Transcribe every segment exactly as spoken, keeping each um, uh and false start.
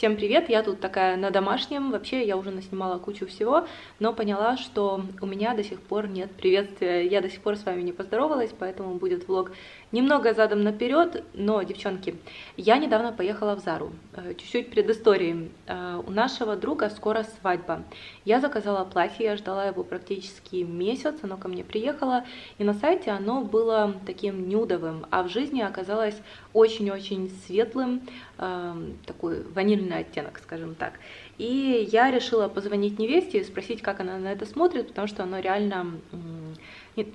Всем привет, я тут такая на домашнем, вообще я уже наснимала кучу всего, но поняла, что у меня до сих пор нет приветствия, я до сих пор с вами не поздоровалась, поэтому будет влог немного задом наперед, но, девчонки, я недавно поехала в Зару, чуть-чуть предыстории, у нашего друга скоро свадьба, я заказала платье, я ждала его практически месяц, оно ко мне приехало, и на сайте оно было таким нюдовым, а в жизни оказалось очень-очень светлым, такой ванильный оттенок, скажем так. И я решила позвонить невесте и спросить, как она на это смотрит, потому что оно реально,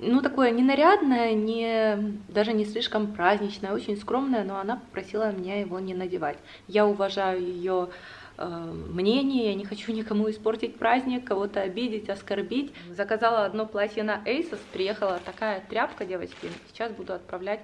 ну, такое ненарядное, не, даже не слишком праздничное, очень скромное, но она попросила меня его не надевать. Я уважаю ее э, мнение, я не хочу никому испортить праздник, кого-то обидеть, оскорбить. Заказала одно платье на Asos, приехала такая тряпка, девочки, сейчас буду отправлять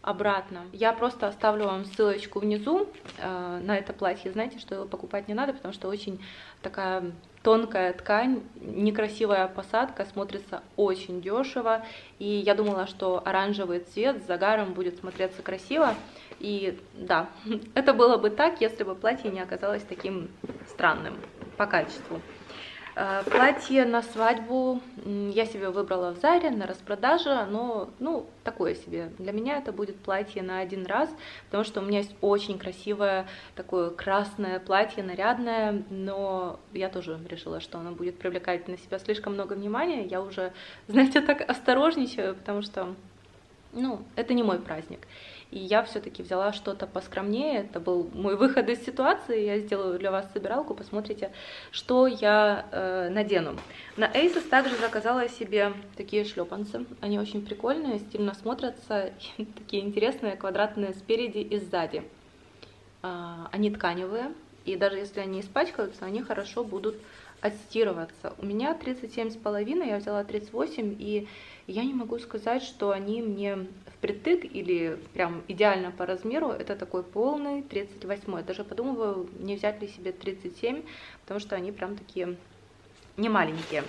обратно. Я просто оставлю вам ссылочку внизу э, на это платье. Знаете, что его покупать не надо, потому что очень такая тонкая ткань, некрасивая посадка, смотрится очень дешево. И я думала, что оранжевый цвет с загаром будет смотреться красиво. И да, это было бы так, если бы платье не оказалось таким странным по качеству. Платье на свадьбу я себе выбрала в Заре на распродаже, оно, ну, такое себе. Для меня это будет платье на один раз, потому что у меня есть очень красивое такое красное платье, нарядное, но я тоже решила, что оно будет привлекать на себя слишком много внимания. Я уже, знаете, так осторожничаю, потому что, ну, это не мой праздник. И я все-таки взяла что-то поскромнее, это был мой выход из ситуации, я сделаю для вас собиралку, посмотрите, что я э, надену. На Asos также заказала себе такие шлепанцы, они очень прикольные, стильно смотрятся, такие интересные, квадратные спереди и сзади. Э, они тканевые, и даже если они испачкаются, они хорошо будут отстирываться. У меня тридцать семь с половиной, я взяла тридцать восемь, и я не могу сказать, что они мне впритык или прям идеально по размеру. Это такой полный тридцать восемь. Я даже подумываю, не взять ли себе тридцать семь, потому что они прям такие не маленькие.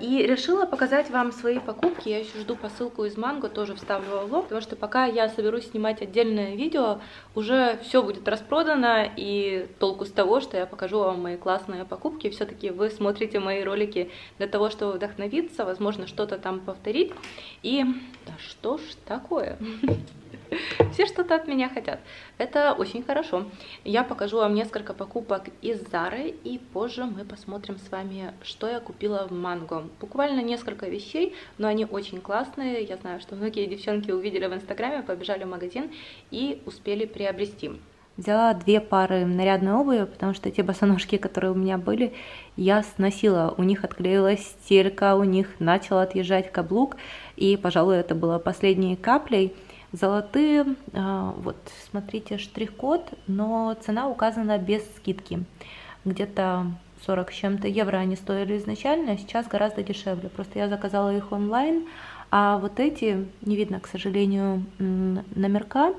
И решила показать вам свои покупки. Я еще жду посылку из Mango, тоже вставлю в влог, потому что пока я соберусь снимать отдельное видео, уже все будет распродано, и толку с того, что я покажу вам мои классные покупки. Все-таки вы смотрите мои ролики для того, чтобы вдохновиться, возможно, что-то там повторить. И да что ж такое? Все что-то от меня хотят. Это очень хорошо. Я покажу вам несколько покупок из Zara, и позже мы посмотрим с вами, что я купила в Mango. Буквально несколько вещей, но они очень классные. Я знаю, что многие девчонки увидели в Инстаграме, побежали в магазин и успели приобрести. Взяла две пары нарядной обуви, потому что те босоножки, которые у меня были, я сносила. У них отклеилась стирка, у них начал отъезжать каблук, и, пожалуй, это было последней каплей. Золотые, вот, смотрите, штрих-код, но цена указана без скидки. Где-то сорок с чем-то евро они стоили изначально, сейчас гораздо дешевле. Просто я заказала их онлайн, а вот эти, не видно, к сожалению, номерка.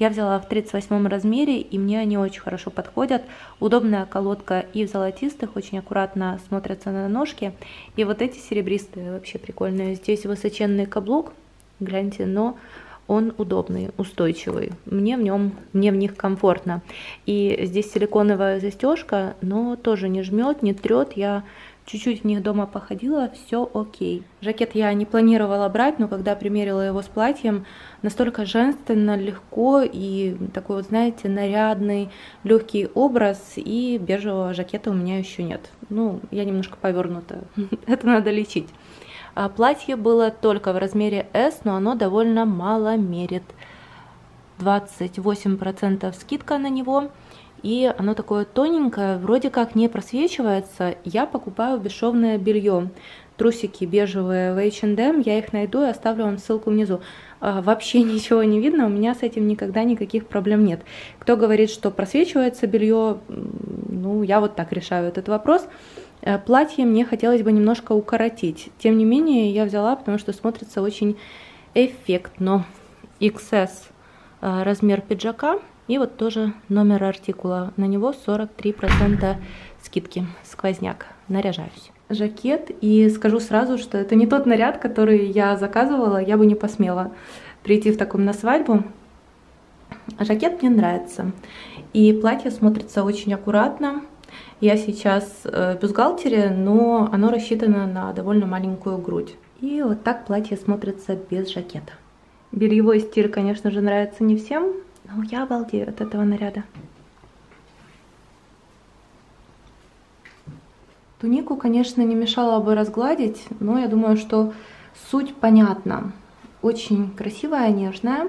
Я взяла в тридцать восьмом размере, и мне они очень хорошо подходят. Удобная колодка и в золотистых, очень аккуратно смотрятся на ножке. И вот эти серебристые вообще прикольные. Здесь высоченный каблук, гляньте, но... Он удобный, устойчивый, мне в нем, мне в них комфортно. И здесь силиконовая застежка, но тоже не жмет, не трет. Я чуть-чуть в них дома походила, все окей. Жакет я не планировала брать, но когда примерила его с платьем, настолько женственно, легко и такой вот, знаете, нарядный, легкий образ, и бежевого жакета у меня еще нет. Ну, я немножко повернута, это надо лечить. Платье было только в размере S, но оно довольно мало мерит. двадцать восемь процентов скидка на него. И оно такое тоненькое, вроде как не просвечивается. Я покупаю бесшовное белье. Трусики бежевые в эйч энд эм, я их найду и оставлю вам ссылку внизу. Вообще ничего не видно, у меня с этим никогда никаких проблем нет. Кто говорит, что просвечивается белье, ну, я вот так решаю этот вопрос. Платье мне хотелось бы немножко укоротить. Тем не менее, я взяла, потому что смотрится очень эффектно. икс эс размер пиджака. И вот тоже номер артикула. На него сорок три процента скидки. Сквозняк. Наряжаюсь. Жакет. И скажу сразу, что это не тот наряд, который я заказывала. Я бы не посмела прийти в таком на свадьбу. Жакет мне нравится. И платье смотрится очень аккуратно. Я сейчас в бюстгальтере, но оно рассчитано на довольно маленькую грудь. И вот так платье смотрится без жакета. Бельевой стиль, конечно же, нравится не всем, но я обалдею от этого наряда. Тунику, конечно, не мешало бы разгладить, но я думаю, что суть понятна. Очень красивая, нежная,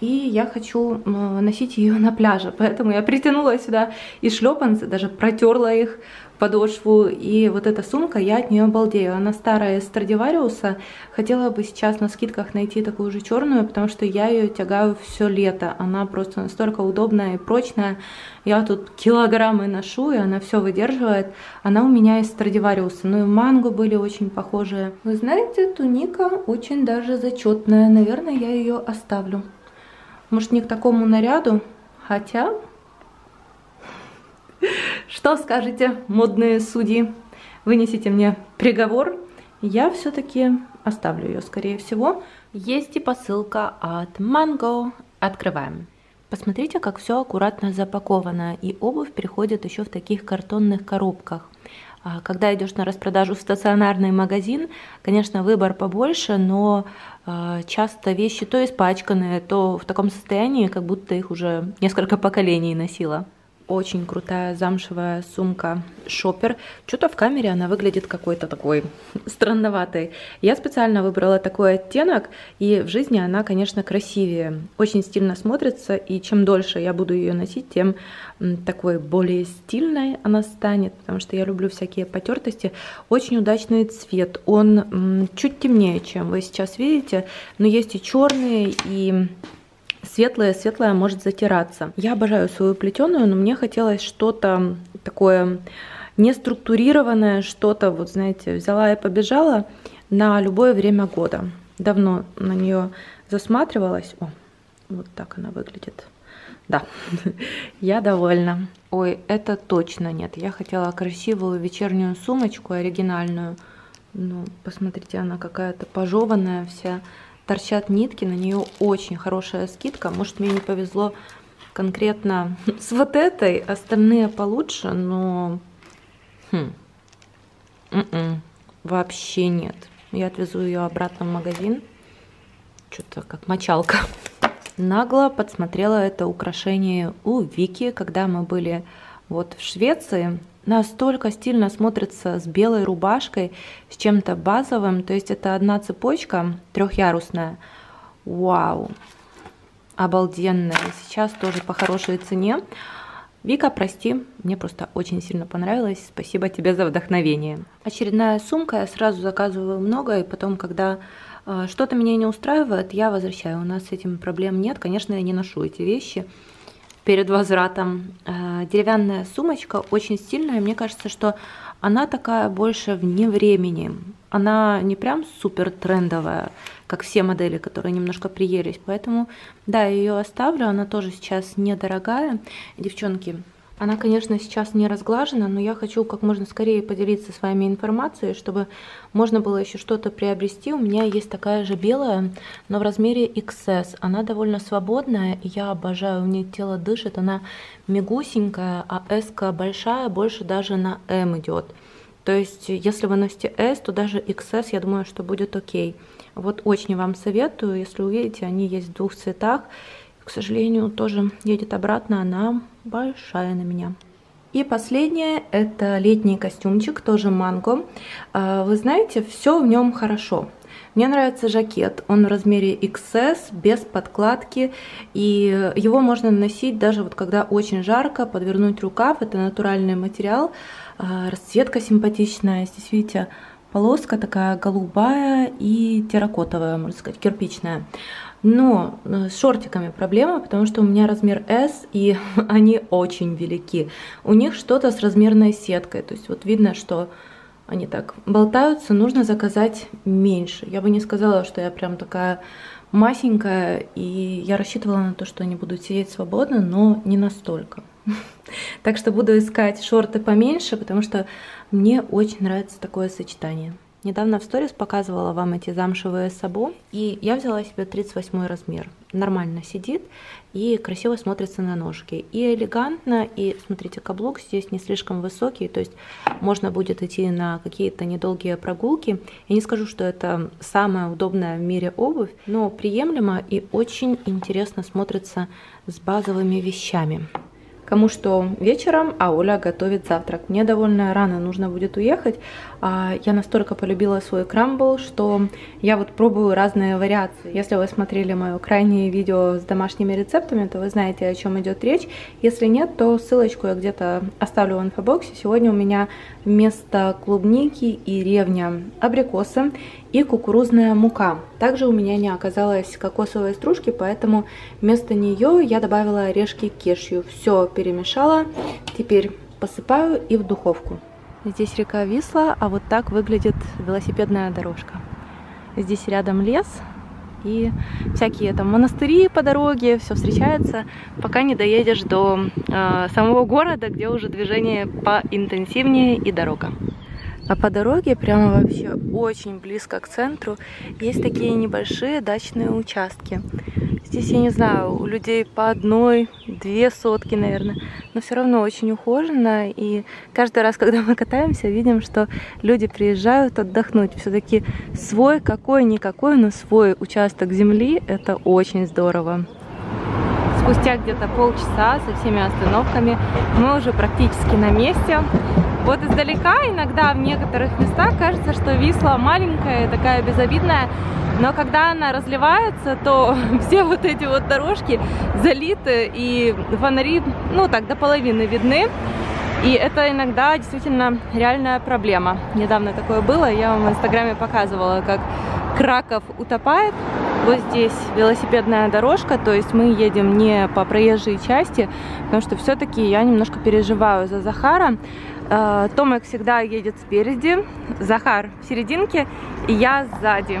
и я хочу носить ее на пляже, поэтому я притянула сюда и шлепанцы, даже протерла их подошву, и вот эта сумка, я от нее обалдею. Она старая, из Страдивариуса, хотела бы сейчас на скидках найти такую же черную, потому что я ее тягаю все лето, она просто настолько удобная и прочная, я тут килограммы ношу, и она все выдерживает. Она у меня из Страдивариуса, ну и Манго были очень похожие. Вы знаете, туника очень даже зачетная. Наверное, я ее оставлю. Может, не к такому наряду, хотя... Что скажете, модные судьи? Вынесите мне приговор. Я все-таки оставлю ее, скорее всего. Есть и посылка от Mango. Открываем. Посмотрите, как все аккуратно запаковано. И обувь приходит еще в таких картонных коробках. Когда идешь на распродажу в стационарный магазин, конечно, выбор побольше, но часто вещи то испачканные, то в таком состоянии, как будто их уже несколько поколений носила. Очень крутая замшевая сумка Шоппер. Что-то в камере она выглядит какой-то такой странноватой. Я специально выбрала такой оттенок, и в жизни она, конечно, красивее. Очень стильно смотрится, и чем дольше я буду ее носить, тем такой более стильной она станет, потому что я люблю всякие потертости. Очень удачный цвет. Он чуть темнее, чем вы сейчас видите, но есть и черные, и... Светлая-светлая может затираться. Я обожаю свою плетеную, но мне хотелось что-то такое неструктурированное, что-то, вот знаете, взяла и побежала на любое время года. Давно на нее засматривалась. О, вот так она выглядит. Да, я довольна. Ой, это точно нет. Я хотела красивую вечернюю сумочку, оригинальную. Ну, посмотрите, она какая-то пожеванная вся. Торчат нитки, на нее очень хорошая скидка. Может, мне не повезло конкретно с вот этой, остальные получше, но хм. М-м. Вообще нет. Я отвезу ее обратно в магазин. Что-то как мочалка. Нагло подсмотрела это украшение у Вики, когда мы были вот в Швеции. Настолько стильно смотрится с белой рубашкой, с чем-то базовым. То есть это одна цепочка трехъярусная. Вау! Обалденная. Сейчас тоже по хорошей цене. Вика, прости, мне просто очень сильно понравилось. Спасибо тебе за вдохновение. Очередная сумка. Я сразу заказываю много, и потом, когда э, что-то меня не устраивает, я возвращаю. У нас с этим проблем нет. Конечно, я не ношу эти вещи перед возвратом. Деревянная сумочка очень стильная. Мне кажется, что она такая больше вне времени. Она не прям супер трендовая, как все модели, которые немножко приелись. Поэтому, да, я ее оставлю. Она тоже сейчас недорогая. Девчонки, она, конечно, сейчас не разглажена, но я хочу как можно скорее поделиться с вами информацией, чтобы можно было еще что-то приобрести. У меня есть такая же белая, но в размере икс эс. Она довольно свободная, и я обожаю, у нее тело дышит, она мягусенькая, а эс-ка большая, больше даже на эм идет. То есть, если вы носите эс, то даже икс эс, я думаю, что будет окей. Вот очень вам советую, если увидите, они есть в двух цветах. К сожалению, тоже едет обратно, она большая на меня. И последнее, это летний костюмчик, тоже Манго. Вы знаете, все в нем хорошо. Мне нравится жакет, он в размере икс эс, без подкладки, и его можно носить даже вот когда очень жарко, подвернуть рукав, это натуральный материал, расцветка симпатичная, здесь видите, полоска такая голубая и терракотовая, можно сказать, кирпичная. Но с шортиками проблема, потому что у меня размер эс, и они очень велики. У них что-то с размерной сеткой, то есть вот видно, что они так болтаются, нужно заказать меньше. Я бы не сказала, что я прям такая масенькая, и я рассчитывала на то, что они будут сидеть свободно, но не настолько. Так что буду искать шорты поменьше, потому что мне очень нравится такое сочетание. Недавно в сторис показывала вам эти замшевые сабо, и я взяла себе тридцать восьмой размер. Нормально сидит и красиво смотрится на ножке. И элегантно, и смотрите, каблук здесь не слишком высокий, то есть можно будет идти на какие-то недолгие прогулки. Я не скажу, что это самая удобная в мире обувь, но приемлемо и очень интересно смотрится с базовыми вещами. Кому что вечером, а Оля готовит завтрак. Мне довольно рано нужно будет уехать. Я настолько полюбила свой крамбл, что я вот пробую разные вариации. Если вы смотрели мое крайнее видео с домашними рецептами, то вы знаете, о чем идет речь. Если нет, то ссылочку я где-то оставлю в инфобоксе. Сегодня у меня вместо клубники и ревня абрикосы и кукурузная мука. Также у меня не оказалось кокосовой стружки, поэтому вместо нее я добавила орешки кешью. Все перемешала, теперь посыпаю и в духовку. Здесь река Висла, а вот так выглядит велосипедная дорожка. Здесь рядом лес и всякие там монастыри по дороге, все встречается, пока не доедешь до э, самого города, где уже движение поинтенсивнее и дорога. А по дороге, прямо вообще очень близко к центру, есть такие небольшие дачные участки. Здесь, я не знаю, у людей по одной, две сотки, наверное, но все равно очень ухоженно. И каждый раз, когда мы катаемся, видим, что люди приезжают отдохнуть. Все-таки свой, какой-никакой, но свой участок земли – это очень здорово. Спустя где-то полчаса со всеми остановками мы уже практически на месте. Вот издалека иногда в некоторых местах кажется, что Висла маленькая, такая безобидная, но когда она разливается, то все вот эти вот дорожки залиты и фонари, ну так, до половины видны. И это иногда действительно реальная проблема. Недавно такое было, я вам в инстаграме показывала, как Краков утопает. Вот здесь велосипедная дорожка, то есть мы едем не по проезжей части, потому что все-таки я немножко переживаю за Захара. Томик всегда едет спереди, Захар в серединке, и я сзади.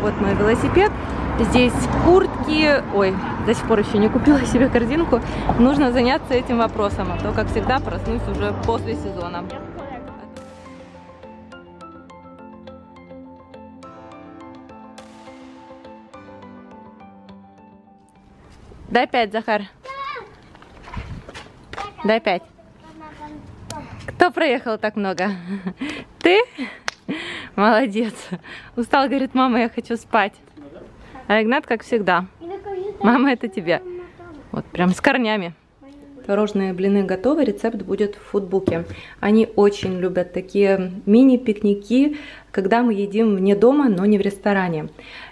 Вот мой велосипед. Здесь куртки. Ой, до сих пор еще не купила себе корзинку. Нужно заняться этим вопросом, а то, как всегда, проснусь уже после сезона. Дай пять, Захар. Дай пять. Кто проехал так много? Ты? Молодец. Устал, говорит, мама, я хочу спать. А Игнат, как всегда. Мама, это тебе. Вот прям с корнями. Творожные блины готовы, рецепт будет в фудбуке. Они очень любят такие мини-пикники, когда мы едим вне дома, но не в ресторане.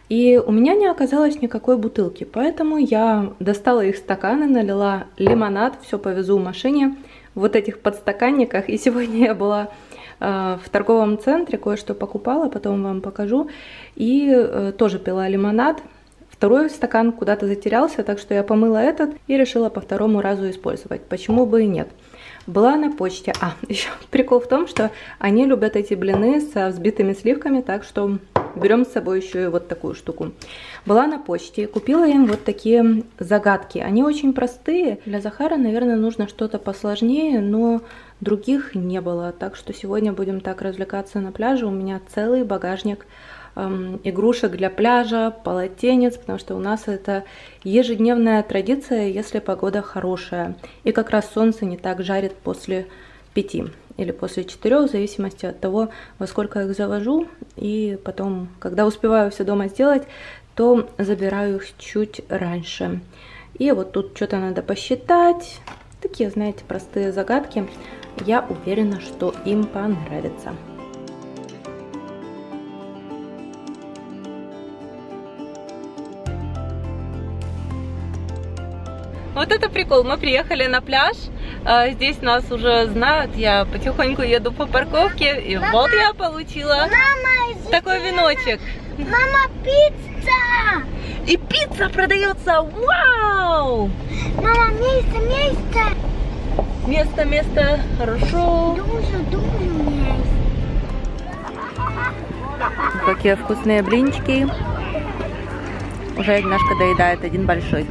И у меня не оказалось никакой бутылки, поэтому я достала их стаканы, налила лимонад, все повезу в машине, в вот этих подстаканниках. И сегодня я была э, в торговом центре, кое-что покупала, потом вам покажу, и э, тоже пила лимонад. Второй стакан куда-то затерялся, так что я помыла этот и решила по второму разу использовать. Почему бы и нет? Была на почте. А, еще прикол в том, что они любят эти блины со взбитыми сливками, так что берем с собой еще и вот такую штуку. Была на почте, купила им вот такие загадки. Они очень простые. Для Захара, наверное, нужно что-то посложнее, но других не было. Так что сегодня будем так развлекаться на пляже. У меня целый багажник игрушек для пляжа, полотенец, потому что у нас это ежедневная традиция, если погода хорошая. И как раз солнце не так жарит после пяти или после четырех, в зависимости от того, во сколько их завожу. И потом, когда успеваю все дома сделать, то забираю их чуть раньше. И вот тут что-то надо посчитать. Такие, знаете, простые загадки. Я уверена, что им понравится. Вот это прикол, мы приехали на пляж, здесь нас уже знают, я потихоньку еду по парковке, и мама, вот я получила мама, такой веночек. Мама, пицца! И пицца продается, вау! Мама, место, место! Место, место, хорошо. Дуже, дуже место. Какие вкусные блинчики. Уже Игнашка доедает один большой.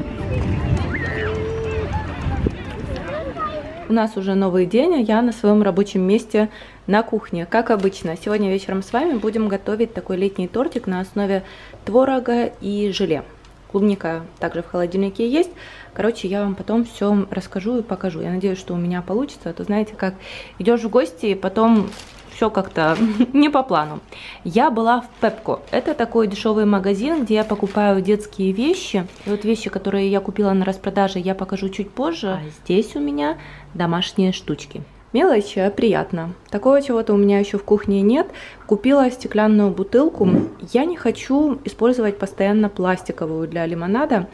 У нас уже новый день, а я на своем рабочем месте на кухне, как обычно. Сегодня вечером с вами будем готовить такой летний тортик на основе творога и желе. Клубника также в холодильнике есть. Короче, я вам потом все расскажу и покажу. Я надеюсь, что у меня получится. А то знаете, как идешь в гости и потом все как-то не по плану. Я была в Пепко. Это такой дешевый магазин, где я покупаю детские вещи. И вот вещи, которые я купила на распродаже, я покажу чуть позже. А здесь у меня домашние штучки. Мелочь, а приятно. Такого чего-то у меня еще в кухне нет. Купила стеклянную бутылку. Я не хочу использовать постоянно пластиковую для лимонада.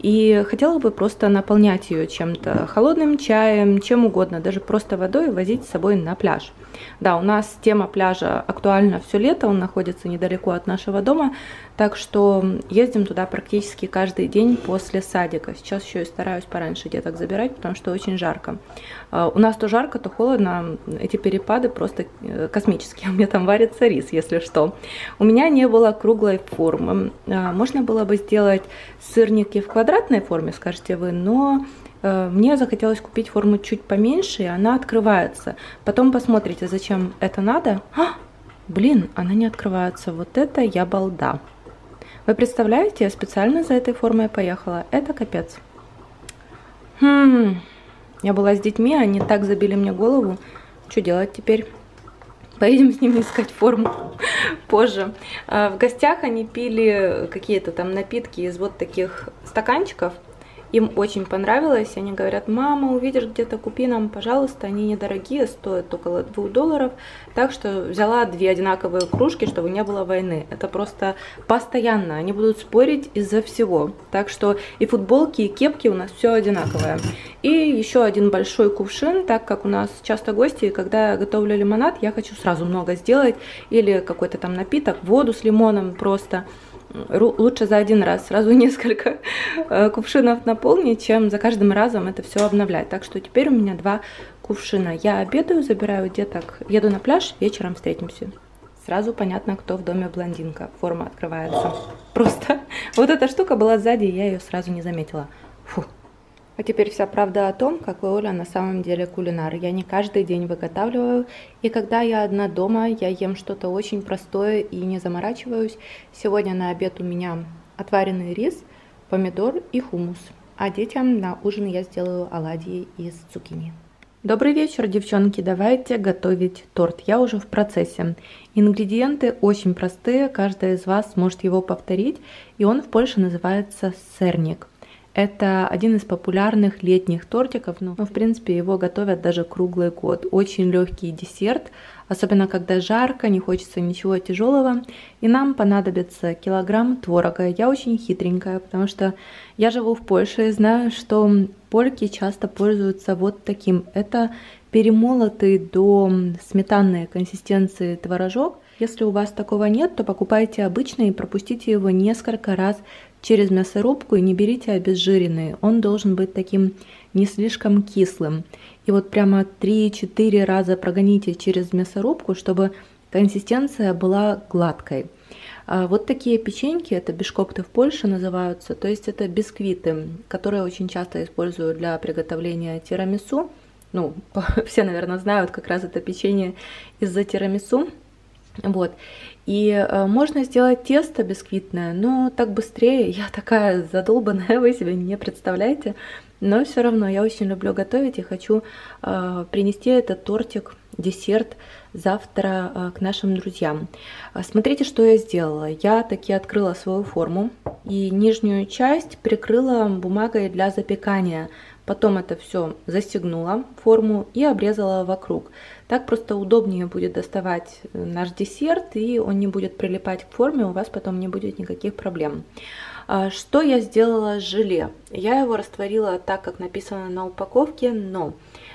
И хотела бы просто наполнять ее чем-то. Холодным чаем, чем угодно. Даже просто водой возить с собой на пляж. Да, у нас тема пляжа актуальна все лето. Он находится недалеко от нашего дома. Так что ездим туда практически каждый день после садика. Сейчас еще и стараюсь пораньше деток забирать, потому что очень жарко. У нас то жарко, то холодно, эти перепады просто космические. У меня там варится рис, если что. У меня не было круглой формы. Можно было бы сделать сырники в квадратной форме, скажете вы, но мне захотелось купить форму чуть поменьше, и она открывается. Потом посмотрите, зачем это надо. А, блин, она не открывается. Вот это я балда. Вы представляете, я специально за этой формой поехала. Это капец. Хм... Я была с детьми, они так забили мне голову. Что делать теперь? Поедем с ними искать форму позже. В гостях они пили какие-то там напитки из вот таких стаканчиков. Им очень понравилось. Они говорят: мама, увидишь где-то, купи нам, пожалуйста. Они недорогие, стоят около двух долларов. Так что взяла две одинаковые кружки, чтобы не было войны. Это просто постоянно. Они будут спорить из-за всего. Так что и футболки, и кепки у нас все одинаковое. И еще один большой кувшин, так как у нас часто гости. И когда я готовлю лимонад, я хочу сразу много сделать. Или какой-то там напиток, воду с лимоном просто. Лучше за один раз сразу несколько кувшинов наполнить, чем за каждым разом это все обновлять. Так что теперь у меня два кувшина. Я обедаю, забираю деток, еду на пляж, вечером встретимся. Сразу понятно, кто в доме блондинка. Форма открывается. Просто вот эта штука была сзади, и я ее сразу не заметила. Фу. А теперь вся правда о том, какой Оля на самом деле кулинар. Я не каждый день выготавливаю, и когда я одна дома, я ем что-то очень простое и не заморачиваюсь. Сегодня на обед у меня отваренный рис, помидор и хумус. А детям на ужин я сделаю оладьи из цукини. Добрый вечер, девчонки! Давайте готовить торт. Я уже в процессе. Ингредиенты очень простые, каждая из вас может его повторить, и он в Польше называется серник. Это один из популярных летних тортиков, но, ну, в принципе, его готовят даже круглый год. Очень легкий десерт, особенно когда жарко, не хочется ничего тяжелого. И нам понадобится килограмм творога. Я очень хитренькая, потому что я живу в Польше и знаю, что польки часто пользуются вот таким. Это перемолотый до сметанной консистенции творожок. Если у вас такого нет, то покупайте обычный и пропустите его несколько раз через мясорубку и не берите обезжиренный. Он должен быть таким не слишком кислым. И вот прямо три-четыре раза прогоните через мясорубку, чтобы консистенция была гладкой. Вот такие печеньки, это бишкопты в Польше называются, то есть это бисквиты, которые очень часто используют для приготовления тирамису. Ну, все, наверное, знают как раз это печенье из-за тирамису. Вот. И можно сделать тесто бисквитное, но так быстрее. Я такая задолбанная, вы себе не представляете. Но все равно я очень люблю готовить и хочу э, принести этот тортик, десерт завтра э, к нашим друзьям. Смотрите, что я сделала. Я таки открыла свою форму и нижнюю часть прикрыла бумагой для запекания. Потом это все застегнула форму и обрезала вокруг. Так просто удобнее будет доставать наш десерт, и он не будет прилипать к форме, у вас потом не будет никаких проблем. Что я сделала с желе? Я его растворила так, как написано на упаковке, но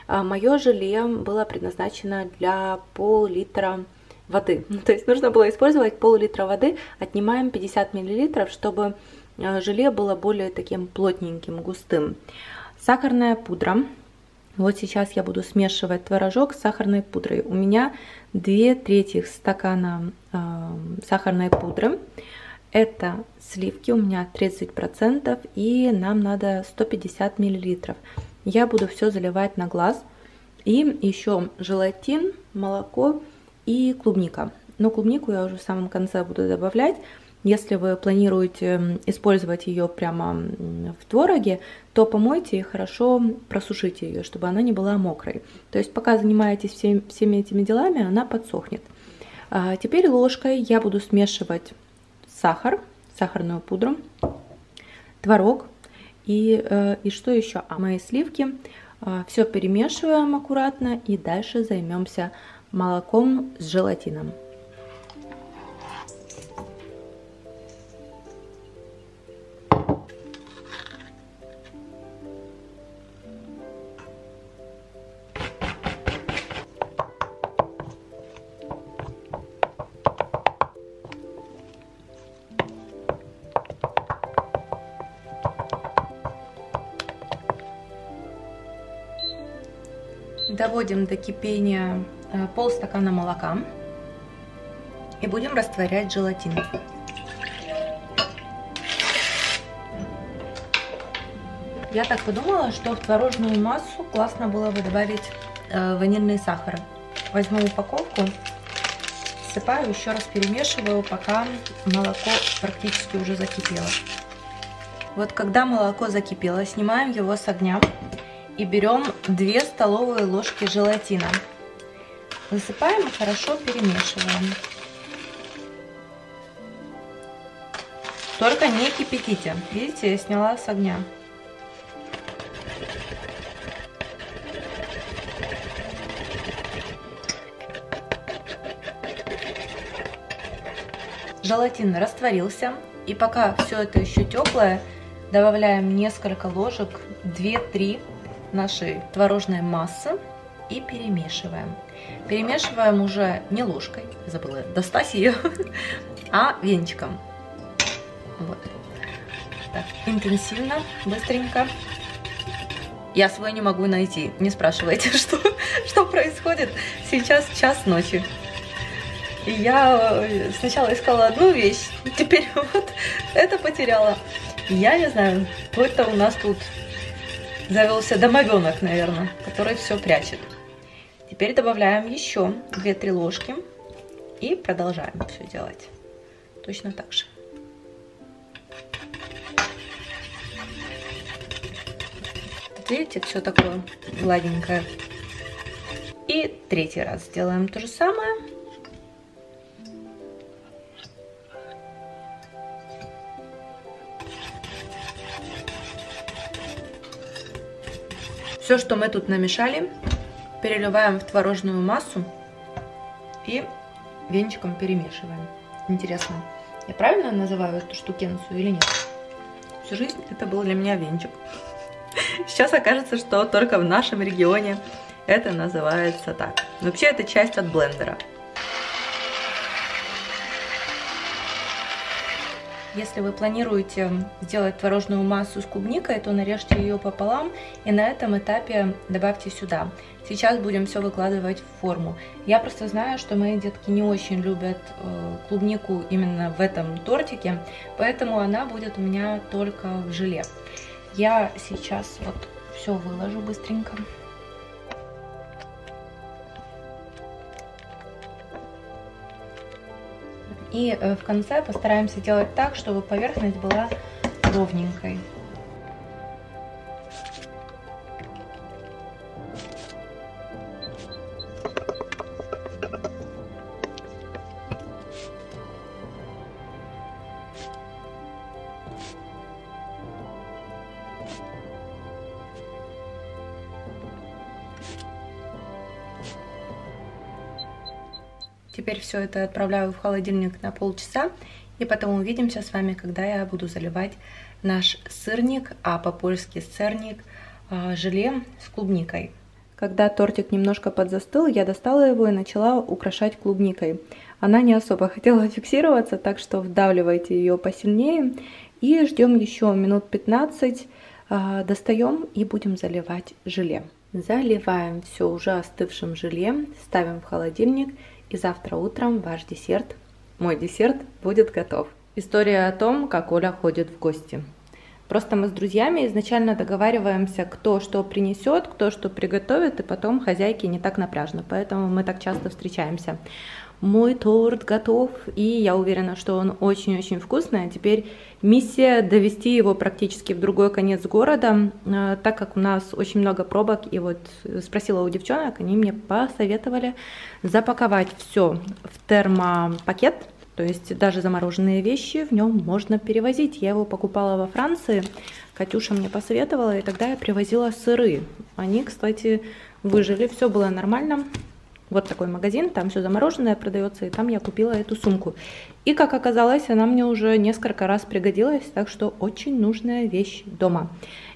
мое желе было предназначено для пол-литра воды. То есть нужно было использовать пол-литра воды, отнимаем пятьдесят миллилитров, чтобы желе было более таким плотненьким, густым. Сахарная пудра. Вот сейчас я буду смешивать творожок с сахарной пудрой. У меня две трети стакана э, сахарной пудры. Это сливки, у меня тридцать процентов, и нам надо сто пятьдесят миллилитров. Я буду все заливать на глаз, И еще желатин, молоко и клубника. Но клубнику я уже в самом конце буду добавлять. Если вы планируете использовать ее прямо в твороге, то помойте и хорошо просушите ее, чтобы она не была мокрой. То есть пока занимаетесь всем, всеми этими делами, она подсохнет. А теперь ложкой я буду смешивать сахар, сахарную пудру, творог и, и что еще? А мои сливки. Все перемешиваем аккуратно и дальше займемся молоком с желатином. Доводим до кипения полстакана молока и будем растворять желатин. Я так подумала, что в творожную массу классно было бы добавить ванильный сахар. Возьму упаковку, всыпаю, еще раз перемешиваю, пока молоко практически уже закипело. Вот когда молоко закипело, снимаем его с огня. И берем две столовые ложки желатина. Высыпаем и хорошо перемешиваем. Только не кипятите. Видите, я сняла с огня. Желатин растворился. И пока все это еще теплое, добавляем несколько ложек, две-три нашей творожной массы и перемешиваем. Перемешиваем уже не ложкой, забыла достать ее, а венчиком. Вот. Так, интенсивно, быстренько. Я свой не могу найти, не спрашивайте, что, что происходит. Сейчас час ночи. И я сначала искала одну вещь, теперь вот это потеряла. Я не знаю, какой-то у нас тут завелся домовенок, наверное, который все прячет. Теперь добавляем еще две-три ложки и продолжаем все делать. Точно так же. Вот видите, все такое гладенькое. И третий раз сделаем то же самое. Все, что мы тут намешали, переливаем в творожную массу и венчиком перемешиваем. Интересно, я правильно называю эту штукенцию или нет? Всю жизнь это был для меня венчик. Сейчас окажется, что только в нашем регионе это называется так. Вообще это часть от блендера. Если вы планируете сделать творожную массу с клубникой, то нарежьте ее пополам и на этом этапе добавьте сюда. Сейчас будем все выкладывать в форму. Я просто знаю, что мои детки не очень любят клубнику именно в этом тортике, поэтому она будет у меня только в желе. Я сейчас вот все выложу быстренько. И в конце постараемся делать так, чтобы поверхность была ровненькой. Теперь все это отправляю в холодильник на полчаса, и потом увидимся с вами, когда я буду заливать наш сырник, а по-польски сырник, желе с клубникой. Когда тортик немножко подзастыл, я достала его и начала украшать клубникой. Она не особо хотела фиксироваться, так что вдавливайте ее посильнее и ждем еще минут пятнадцать, достаем и будем заливать желе. Заливаем все уже остывшим желе, ставим в холодильник. И завтра утром ваш десерт, мой десерт, будет готов. История о том, как Оля ходит в гости. Просто мы с друзьями изначально договариваемся, кто что принесет, кто что приготовит, и потом хозяйке не так напряжно, поэтому мы так часто встречаемся. Мой торт готов, и я уверена, что он очень-очень вкусный. Теперь миссия довести его практически в другой конец города, так как у нас очень много пробок. И вот спросила у девчонок, они мне посоветовали запаковать все в термопакет. То есть даже замороженные вещи в нем можно перевозить. Я его покупала во Франции, Катюша мне посоветовала, и тогда я привозила сыры. Они, кстати, выжили, все было нормально. Вот такой магазин, там все замороженное продается, и там я купила эту сумку. И, как оказалось, она мне уже несколько раз пригодилась, так что очень нужная вещь дома.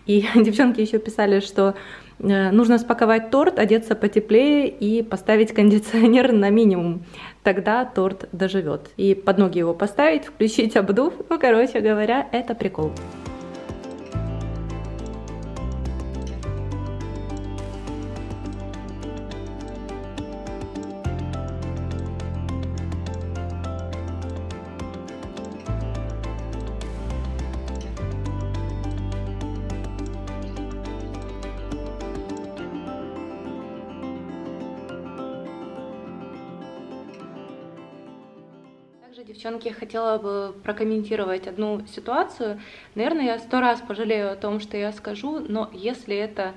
И девчонки еще писали, что нужно спаковать торт, одеться потеплее и поставить кондиционер на минимум. Тогда торт доживет. И под ноги его поставить, включить обдув. Ну, короче говоря, это прикол. Девчонки, я хотела бы прокомментировать одну ситуацию. Наверное, я сто раз пожалею о том, что я скажу, но если это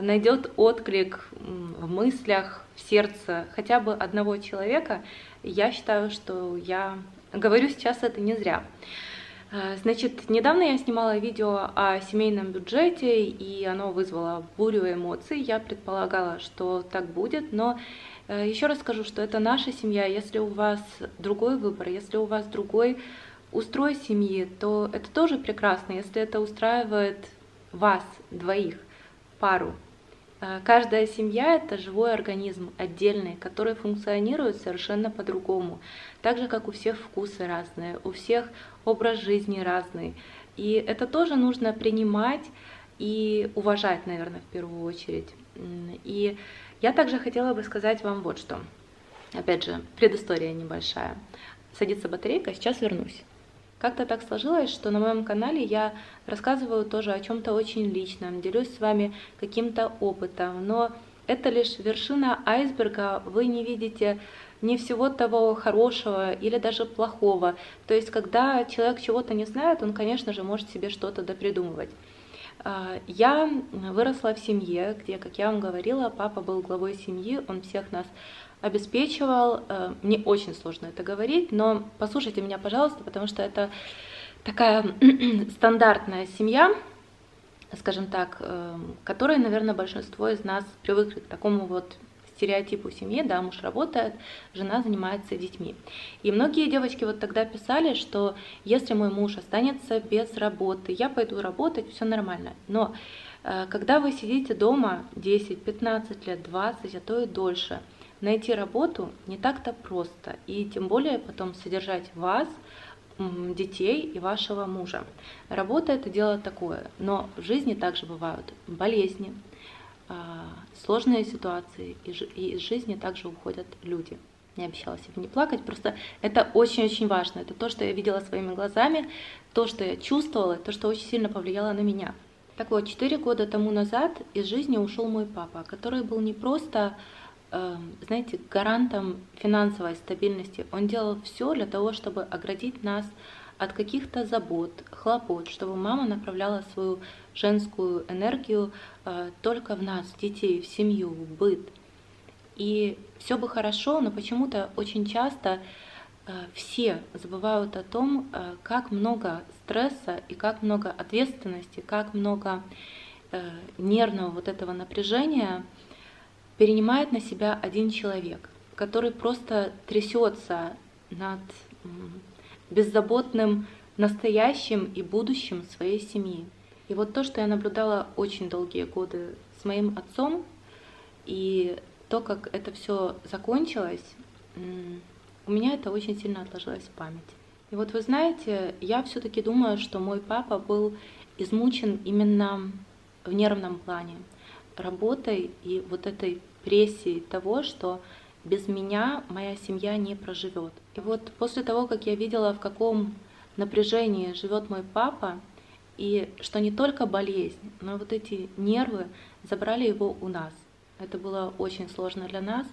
найдет отклик в мыслях, в сердце хотя бы одного человека, я считаю, что я говорю сейчас это не зря. Значит, недавно я снимала видео о семейном бюджете, и оно вызвало бурю эмоций. Я предполагала, что так будет, но еще раз скажу, что это наша семья. Если у вас другой выбор, если у вас другой устрой семьи, то это тоже прекрасно, если это устраивает вас двоих, пару. Каждая семья — это живой организм, отдельный, который функционирует совершенно по-другому. Так же, как у всех вкусы разные, у всех образ жизни разный. И это тоже нужно принимать и уважать, наверное, в первую очередь. И я также хотела бы сказать вам вот что. Опять же, предыстория небольшая. Садится батарейка, сейчас вернусь. Как-то так сложилось, что на моем канале я рассказываю тоже о чем-то очень личном, делюсь с вами каким-то опытом, но это лишь вершина айсберга, вы не видите ни всего того хорошего или даже плохого. То есть, когда человек чего-то не знает, он, конечно же, может себе что-то допридумывать. Я выросла в семье, где, как я вам говорила, папа был главой семьи, он всех нас обеспечивал. Мне очень сложно это говорить, но послушайте меня, пожалуйста, потому что это такая стандартная семья, скажем так, которой, наверное, большинство из нас привыкли к такому вот стереотипу семьи, да, муж работает, жена занимается детьми. И многие девочки вот тогда писали, что если мой муж останется без работы, я пойду работать, все нормально. Но когда вы сидите дома десять, пятнадцать лет, двадцать, а то и дольше, найти работу не так-то просто, и тем более потом содержать вас, детей и вашего мужа. Работа — это дело такое, но в жизни также бывают болезни, сложные ситуации, и из жизни также уходят люди. Не обещала себе не плакать, просто это очень-очень важно. Это то, что я видела своими глазами, то, что я чувствовала, то, что очень сильно повлияло на меня. Так вот, четыре года тому назад из жизни ушел мой папа, который был не просто, знаете, гарантом финансовой стабильности. Он делал все для того, чтобы оградить нас от каких-то забот, хлопот, чтобы мама направляла свою женскую энергию э, только в нас, в детей, в семью, в быт. И все бы хорошо, но почему-то очень часто э, все забывают о том, э, как много стресса и как много ответственности, как много э, нервного вот этого напряжения перенимает на себя один человек, который просто трясется над беззаботным настоящим и будущим своей семьи. И вот то, что я наблюдала очень долгие годы с моим отцом, и то, как это все закончилось, у меня это очень сильно отложилось в память. И вот вы знаете, я все-таки думаю, что мой папа был измучен именно в нервном плане, работой и вот этой прессией того, что без меня моя семья не проживет. И вот после того, как я видела, в каком напряжении живет мой папа, И что не только болезнь, но вот эти нервы забрали его у нас. Это было очень сложно для нас.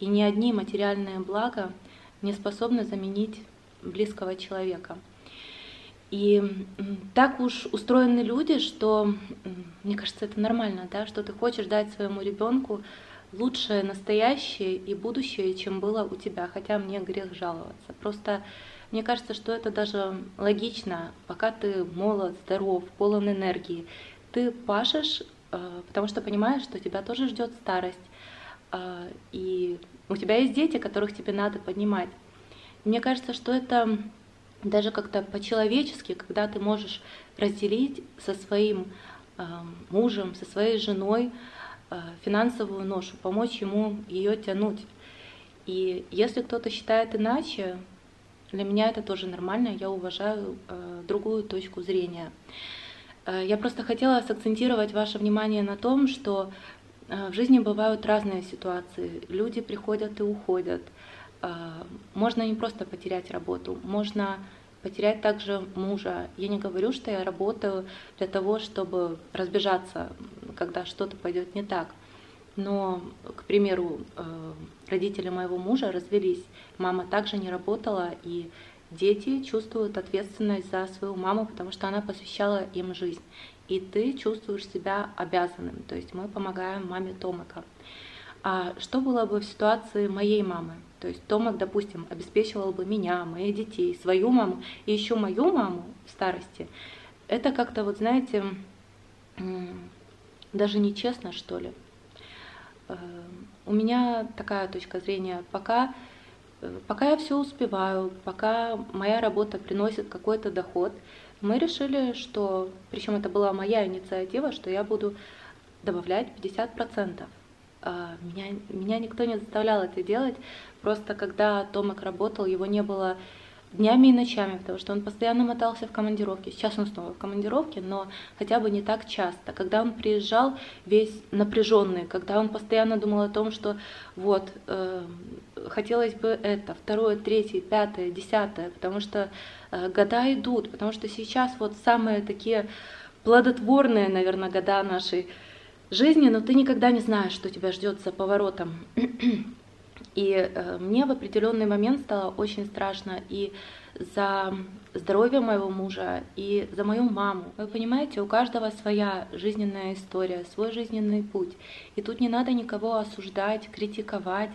И ни одни материальные блага не способны заменить близкого человека. И так уж устроены люди, что, мне кажется, это нормально, да, что ты хочешь дать своему ребенку лучшее настоящее и будущее, чем было у тебя, хотя мне грех жаловаться. Просто мне кажется, что это даже логично, пока ты молод, здоров, полон энергии, ты пашешь, потому что понимаешь, что тебя тоже ждет старость, и у тебя есть дети, которых тебе надо поднимать. Мне кажется, что это даже как-то по-человечески, когда ты можешь разделить со своим мужем, со своей женой финансовую ношу, помочь ему ее тянуть. И если кто-то считает иначе, для меня это тоже нормально, я уважаю э, другую точку зрения. Э, я просто хотела сакцентировать ваше внимание на том, что э, в жизни бывают разные ситуации. Люди приходят и уходят. Э, можно не просто потерять работу, можно потерять также мужа. Я не говорю, что я работаю для того, чтобы разбежаться, когда что-то пойдет не так. Но, к примеру, родители моего мужа развелись, мама также не работала, и дети чувствуют ответственность за свою маму, потому что она посвящала им жизнь. И ты чувствуешь себя обязанным, то есть мы помогаем маме Томака. А что было бы в ситуации моей мамы? То есть Томак, допустим, обеспечивал бы меня, моих детей, свою маму и еще мою маму в старости. Это как-то, вот знаете, даже нечестно, что ли. У меня такая точка зрения, пока, пока я все успеваю, пока моя работа приносит какой-то доход, мы решили, что, причем это была моя инициатива, что я буду добавлять пятьдесят процентов. Меня, меня никто не заставлял это делать, просто когда Томик работал, его не было днями и ночами, потому что он постоянно мотался в командировке. Сейчас он снова в командировке, но хотя бы не так часто. Когда он приезжал весь напряженный, когда он постоянно думал о том, что вот, э, хотелось бы это, второе, третье, пятое, десятое, потому что э, года идут, потому что сейчас вот самые такие плодотворные, наверное, года нашей жизни, но ты никогда не знаешь, что тебя ждет за поворотом. И мне в определенный момент стало очень страшно и за здоровье моего мужа, и за мою маму. Вы понимаете, у каждого своя жизненная история, свой жизненный путь. И тут не надо никого осуждать, критиковать,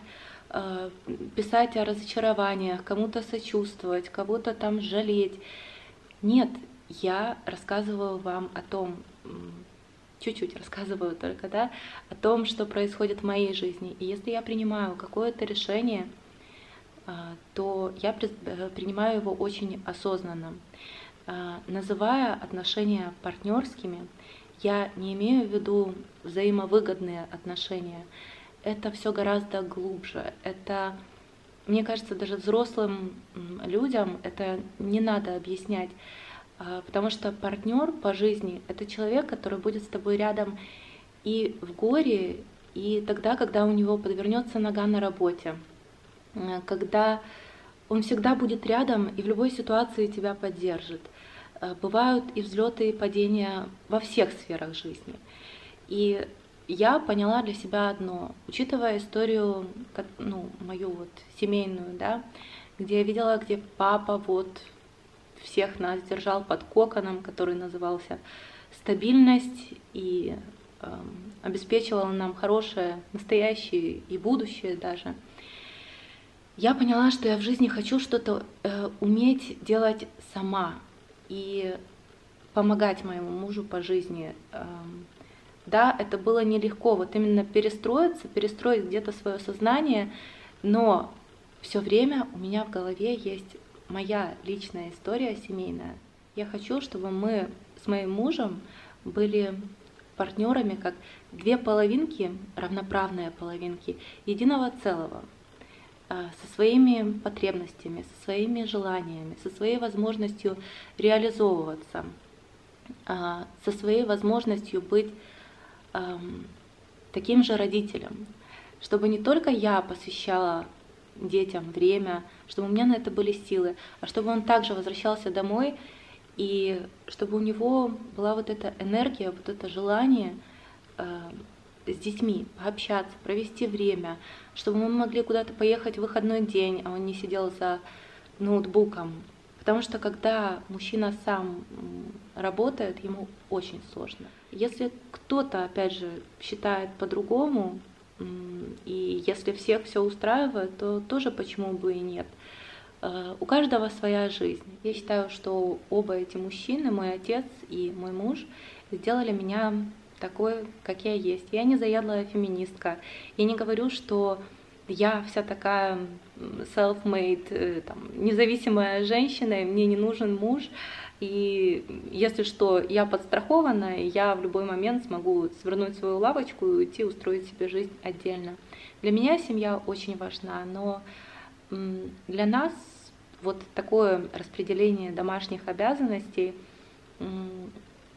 писать о разочарованиях, кому-то сочувствовать, кого-то там жалеть. Нет, я рассказываю вам о том, чуть-чуть рассказываю только, да, о том, что происходит в моей жизни. И если я принимаю какое-то решение, то я принимаю его очень осознанно. Называя отношения партнерскими, я не имею в виду взаимовыгодные отношения. Это все гораздо глубже. Это, мне кажется, даже взрослым людям это не надо объяснять. Потому что партнер по жизни — это человек, который будет с тобой рядом и в горе, и тогда, когда у него подвернется нога на работе, когда он всегда будет рядом и в любой ситуации тебя поддержит. Бывают и взлеты, и падения во всех сферах жизни. И я поняла для себя одно, учитывая историю, ну, мою вот семейную, да, где я видела, где папа вот всех нас держал под коконом, который назывался стабильность, и э, обеспечивал нам хорошее, настоящее и будущее даже. Я поняла, что я в жизни хочу что-то э, уметь делать сама и помогать моему мужу по жизни. Э, да, это было нелегко, вот именно перестроиться, перестроить где-то свое сознание, но все время у меня в голове есть моя личная история семейная. Я хочу, чтобы мы с моим мужем были партнерами как две половинки, равноправные половинки единого целого, со своими потребностями, со своими желаниями, со своей возможностью реализовываться, со своей возможностью быть таким же родителем, чтобы не только я посвящала детям время, чтобы у меня на это были силы, а чтобы он также возвращался домой И чтобы у него была вот эта энергия, вот это желание э, с детьми пообщаться, провести время, чтобы мы могли куда-то поехать в выходной день, а он не сидел за ноутбуком. Потому что когда мужчина сам работает, ему очень сложно. Если кто-то, опять же, считает по-другому, и если всех все устраивает, то тоже почему бы и нет. У каждого своя жизнь. Я считаю, что оба эти мужчины, мой отец и мой муж, сделали меня такой, как я есть. Я не заядлая феминистка. Я не говорю, что я вся такая self-made, там, независимая женщина, и мне не нужен муж. И если что, я подстрахована, и я в любой момент смогу свернуть свою лавочку и уйти, устроить себе жизнь отдельно. Для меня семья очень важна, но для нас вот такое распределение домашних обязанностей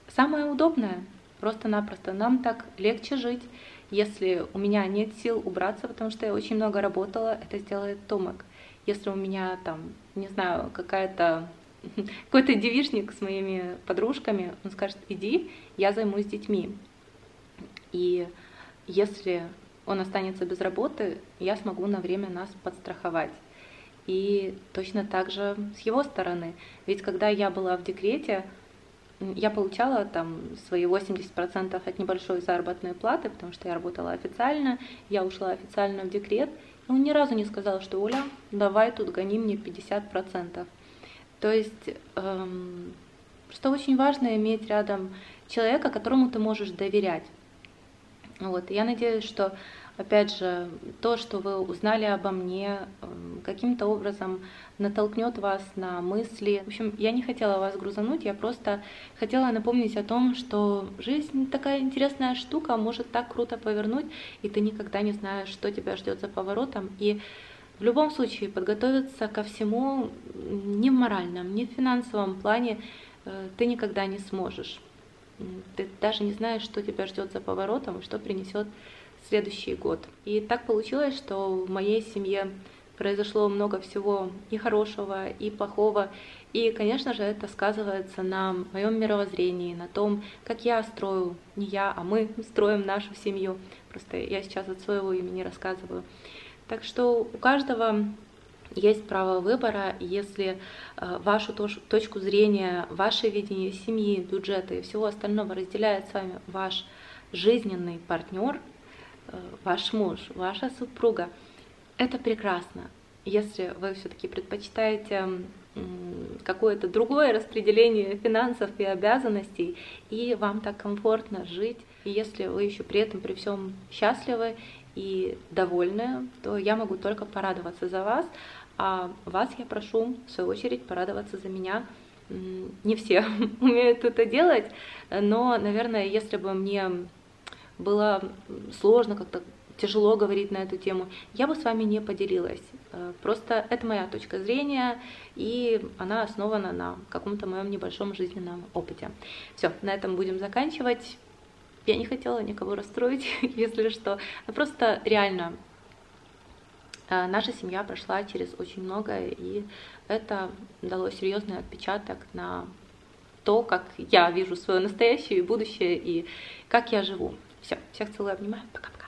самое удобное, просто-напросто. Нам так легче жить. Если у меня нет сил убраться, потому что я очень много работала, это сделает Томик. Если у меня там, не знаю, какая-то какой-то девичник с моими подружками, он скажет: иди, я займусь детьми. И если он останется без работы, я смогу на время нас подстраховать. И точно так же с его стороны. Ведь когда я была в декрете, я получала там свои восемьдесят процентов от небольшой заработной платы, потому что я работала официально, я ушла официально в декрет, и он ни разу не сказал, что Оля, давай тут гони мне пятьдесят процентов. То есть, эм, что очень важно, иметь рядом человека, которому ты можешь доверять. Вот. Я надеюсь, что, опять же, то, что вы узнали обо мне, каким-то образом натолкнет вас на мысли. В общем, я не хотела вас грузануть, я просто хотела напомнить о том, что жизнь такая интересная штука, может так круто повернуть, и ты никогда не знаешь, что тебя ждет за поворотом. И в любом случае подготовиться ко всему ни в моральном, ни в финансовом плане ты никогда не сможешь. Ты даже не знаешь, что тебя ждет за поворотом и что принесет следующий год. И так получилось, что в моей семье произошло много всего и хорошего, и плохого. И, конечно же, это сказывается на моем мировоззрении, на том, как я строю, не я, а мы строим нашу семью. Просто я сейчас от своего имени рассказываю. Так что у каждого есть право выбора, если вашу точку зрения, ваше видение семьи, бюджета и всего остального разделяет с вами ваш жизненный партнер, ваш муж, ваша супруга. Это прекрасно. Если вы все-таки предпочитаете какое-то другое распределение финансов и обязанностей, и вам так комфортно жить, и если вы еще при этом при всем счастливы и довольны, то я могу только порадоваться за вас, а вас я прошу, в свою очередь, порадоваться за меня. Не все умеют это делать, но, наверное, если бы мне было сложно, как-то тяжело говорить на эту тему, я бы с вами не поделилась. Просто это моя точка зрения, и она основана на каком-то моем небольшом жизненном опыте. Все, на этом будем заканчивать. Я не хотела никого расстроить, если что. Просто реально наша семья прошла через очень многое, и это дало серьезный отпечаток на то, как я вижу свое настоящее и будущее, и как я живу. Все, всех целую, обнимаю, пока-пока.